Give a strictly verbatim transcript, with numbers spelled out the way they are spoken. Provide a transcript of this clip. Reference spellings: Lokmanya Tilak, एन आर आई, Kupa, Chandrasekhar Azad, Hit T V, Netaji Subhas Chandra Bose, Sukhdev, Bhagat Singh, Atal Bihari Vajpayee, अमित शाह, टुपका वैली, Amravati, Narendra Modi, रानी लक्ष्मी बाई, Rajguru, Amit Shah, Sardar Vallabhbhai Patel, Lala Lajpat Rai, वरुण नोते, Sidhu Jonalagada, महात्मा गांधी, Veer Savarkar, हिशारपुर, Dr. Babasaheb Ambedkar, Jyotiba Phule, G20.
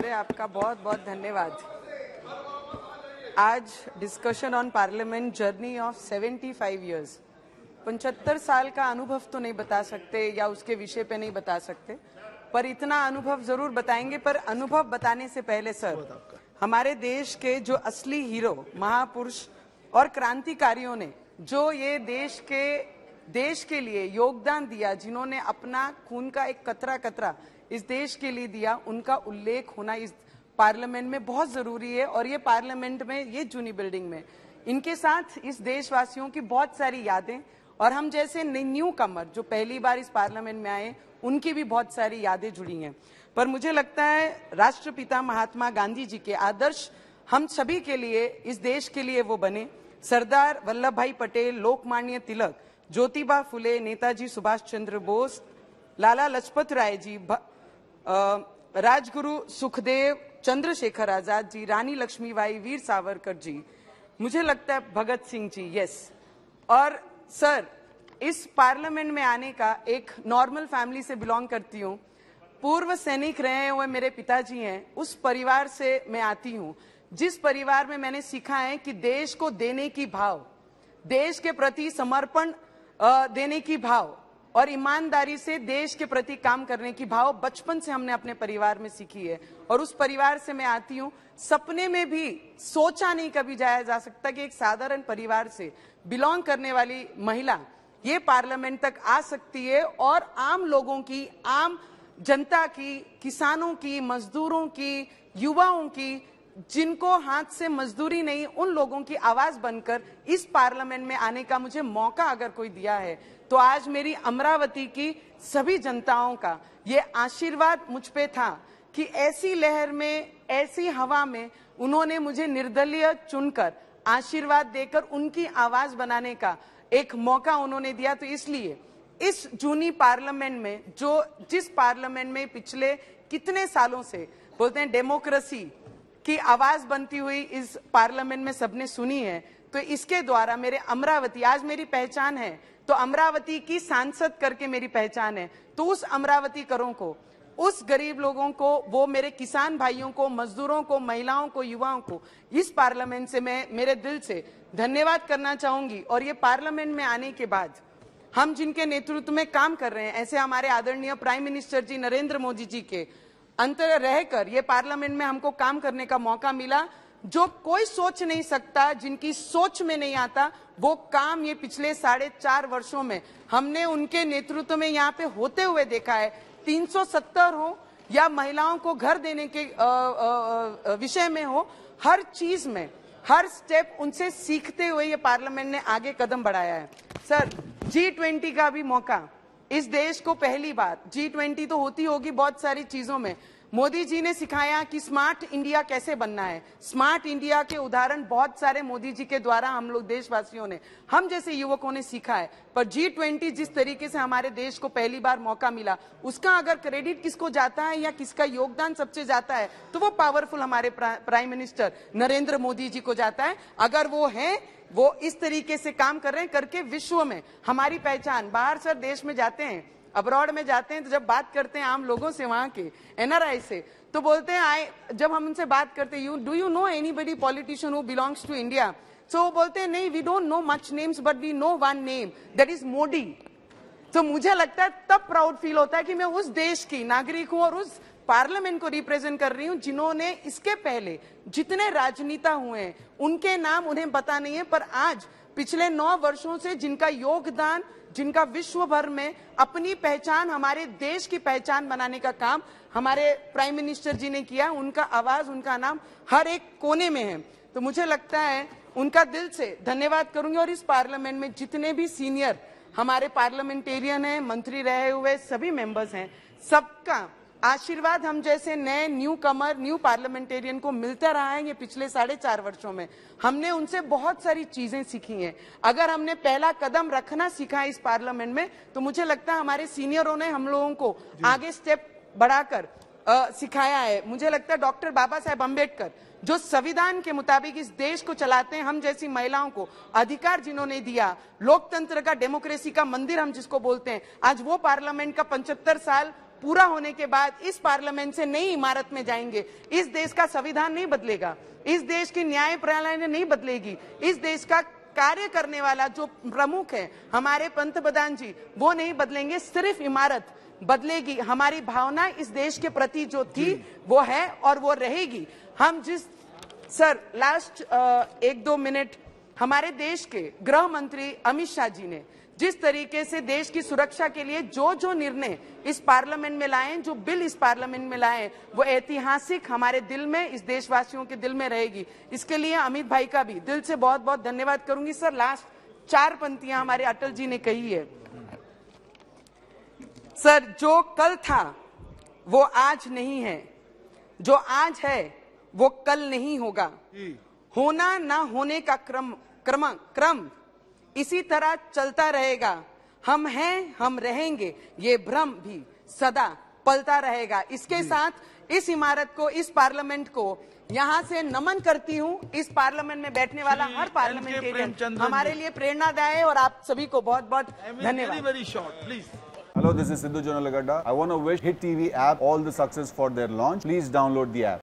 महोदय, आपका बहुत बहुत धन्यवाद। आज discussion on parliament journey of seventy five years, पचहत्तर साल का अनुभव तो नहीं बता सकते या उसके विषय पे नहीं बता सकते, पर इतना अनुभव जरूर बताएंगे। पर अनुभव बताने से पहले सर, हमारे देश के जो असली हीरो, महापुरुष और क्रांतिकारियों ने जो ये देश के देश के लिए योगदान दिया, जिन्होंने अपना खून का एक कतरा कतरा इस देश के लिए दिया, उनका उल्लेख होना इस पार्लियामेंट में बहुत जरूरी है। और ये पार्लियामेंट में, ये जूनी बिल्डिंग में इनके साथ इस देशवासियों की बहुत सारी यादें और हम जैसे न्यू कमर जो पहली बार इस पार्लियामेंट में आए उनकी भी बहुत सारी यादें जुड़ी हैं। पर मुझे लगता है राष्ट्रपिता महात्मा गांधी जी के आदर्श हम सभी के लिए, इस देश के लिए वो बने। सरदार वल्लभ भाई पटेल, लोकमान्य तिलक, ज्योतिबा फुले, नेताजी सुभाष चंद्र बोस, लाला लाजपत राय जी, राजगुरु, सुखदेव, चंद्रशेखर आजाद जी, रानी लक्ष्मी बाई, वीर सावरकर जी, मुझे लगता है भगत सिंह जी, यस। और सर, इस पार्लियामेंट में आने का, एक नॉर्मल फैमिली से बिलोंग करती हूँ, पूर्व सैनिक रहे हुए मेरे पिताजी हैं, उस परिवार से मैं आती हूँ जिस परिवार में मैंने सीखा है कि देश को देने की भाव, देश के प्रति समर्पण देने की भाव और ईमानदारी से देश के प्रति काम करने की भाव बचपन से हमने अपने परिवार में सीखी है। और उस परिवार से मैं आती हूँ, सपने में भी सोचा नहीं कभी जाया जा सकता कि एक साधारण परिवार से बिलोंग करने वाली महिला ये पार्लियामेंट तक आ सकती है और आम लोगों की, आम जनता की, किसानों की, मजदूरों की, युवाओं की, जिनको हाथ से मजदूरी नहीं, उन लोगों की आवाज बनकर इस पार्लियामेंट में आने का मुझे मौका अगर कोई दिया है तो आज मेरी अमरावती की सभी जनताओं का ये आशीर्वाद मुझ पे था कि ऐसी लहर में, ऐसी हवा में उन्होंने मुझे निर्दलीय चुनकर आशीर्वाद देकर उनकी आवाज बनाने का एक मौका उन्होंने दिया। तो इसलिए इस जूनी पार्लियामेंट में, जो जिस पार्लियामेंट में पिछले कितने सालों से बोलते हैं डेमोक्रेसी की आवाज बनती हुई इस पार्लियामेंट में सबने सुनी है, तो इसके द्वारा मेरे अमरावती, आज मेरी पहचान है तो अमरावती की सांसद करके मेरी पहचान है, तो उस अमरावती करों को, उस गरीब लोगों को, वो मेरे किसान भाइयों को, मजदूरों को, महिलाओं को, युवाओं को इस पार्लियामेंट से मैं मेरे दिल से धन्यवाद करना चाहूंगी। और ये पार्लियामेंट में आने के बाद हम जिनके नेतृत्व में काम कर रहे हैं, ऐसे हमारे आदरणीय प्राइम मिनिस्टर जी नरेंद्र मोदी जी के अंतर रहकर ये पार्लियामेंट में हमको काम करने का मौका मिला, जो कोई सोच नहीं सकता, जिनकी सोच में नहीं आता वो काम ये पिछले साढ़े चार वर्षों में हमने उनके नेतृत्व में यहाँ पे होते हुए देखा है। तीन सौ सत्तर हो या महिलाओं को घर देने के विषय में हो, हर चीज में, हर स्टेप उनसे सीखते हुए ये पार्लियामेंट ने आगे कदम बढ़ाया है। सर, जी ट्वेंटी का भी मौका, इस देश को पहली बार जी ट्वेंटी तो होती होगी बहुत सारी चीजों में, मोदी जी ने सिखाया कि स्मार्ट इंडिया कैसे बनना है। स्मार्ट इंडिया के उदाहरण बहुत सारे मोदी जी के द्वारा हम लोग देशवासियों ने, हम जैसे युवकों ने सीखा है। पर जी ट्वेंटी जिस तरीके से हमारे देश को पहली बार मौका मिला, उसका अगर क्रेडिट किसको जाता है या किसका योगदान सबसे जाता है तो वो पावरफुल हमारे प्राइम मिनिस्टर नरेंद्र मोदी जी को जाता है। अगर वो है, वो इस तरीके से काम कर रहे हैं करके विश्व में हमारी पहचान, बाहर सर देश में जाते हैं, अब्रॉड में जाते हैं, तो जब बात करते हैं आम लोगों से, वहां के एन आर आई से, तो बोलते हैं आई, जब हम उनसे बात करते हैं, you do you know anybody politician who belongs to India, so वो बोलते हैं नहीं, we don't know much names but we know one name, that is Modi. तो मुझे लगता है तब प्राउड फील होता है कि मैं उस देश की नागरिक हूँ और उस पार्लियामेंट को रिप्रेजेंट कर रही हूँ जिन्होंने इसके पहले जितने राजनेता हुए हैं उनके नाम उन्हें पता नहीं है, पर आज पिछले नौ वर्षों से जिनका योगदान, जिनका विश्व भर में अपनी पहचान, हमारे देश की पहचान बनाने का काम हमारे प्राइम मिनिस्टर जी ने किया, उनका आवाज, उनका नाम हर एक कोने में है। तो मुझे लगता है उनका दिल से धन्यवाद करूंगी। और इस पार्लियामेंट में जितने भी सीनियर हमारे पार्लियामेंटेरियन हैं, मंत्री रहे हुए सभी मेंबर्स हैं, सबका आशीर्वाद हम जैसे नए न्यू कमर, न्यू पार्लियामेंटेरियन को मिलता रहा है। ये पिछले साढ़े चार वर्षों में हमने उनसे बहुत सारी चीजें सीखी हैं। अगर हमने पहला कदम रखना सीखा है इस पार्लियामेंट में, तो मुझे लगता है हमारे सीनियरों ने हम लोगों को आगे स्टेप बढ़ाकर आ, सिखाया है। मुझे लगता है डॉक्टर बाबा साहेब अम्बेडकर जो संविधान के मुताबिक इस देश को चलाते हैं, हम जैसी महिलाओं को अधिकार जिन्होंने दिया, लोकतंत्र का, डेमोक्रेसी का मंदिर हम जिसको बोलते हैं, आज वो पार्लियामेंट का पचहत्तर साल पूरा होने के बाद इस पार्लियामेंट से नई इमारत में जाएंगे। इस देश का संविधान नहीं बदलेगा, इस देश की न्याय प्रणाली नहीं बदलेगी, इस देश का कार्य करने वाला जो प्रमुख है हमारे पंत प्रधान जी वो नहीं बदलेंगे, सिर्फ इमारत बदलेगी। हमारी भावना इस देश के प्रति जो थी वो है और वो रहेगी। हम जिस सर लास्ट एक दो मिनट हमारे देश के गृह मंत्री अमित शाह जी ने जिस तरीके से देश की सुरक्षा के लिए जो जो निर्णय इस पार्लियामेंट में लाए, जो बिल इस पार्लियामेंट में लाए, वो ऐतिहासिक हमारे दिल में, इस देशवासियों के दिल में रहेगी। इसके लिए अमित भाई का भी दिल से बहुत बहुत धन्यवाद करूंगी। सर लास्ट चार पंक्तियां हमारे अटल जी ने कही है, सर जो कल था वो आज नहीं है, जो आज है वो कल नहीं होगा, होना ना होने का क्रम क्रम क्रम इसी तरह चलता रहेगा। हम हैं, हम रहेंगे, ये भ्रम भी सदा पलता रहेगा। इसके साथ इस इमारत को, इस पार्लियामेंट को यहाँ से नमन करती हूँ। इस पार्लियामेंट में बैठने वाला हर पार्लियामेंटेरियन हमारे लिए प्रेरणादायी है और आप सभी को बहुत बहुत धन्यवाद। Hello, this is Sidhu Jonalagada. I want to wish Hit T V app all the success for their launch. Please download the app.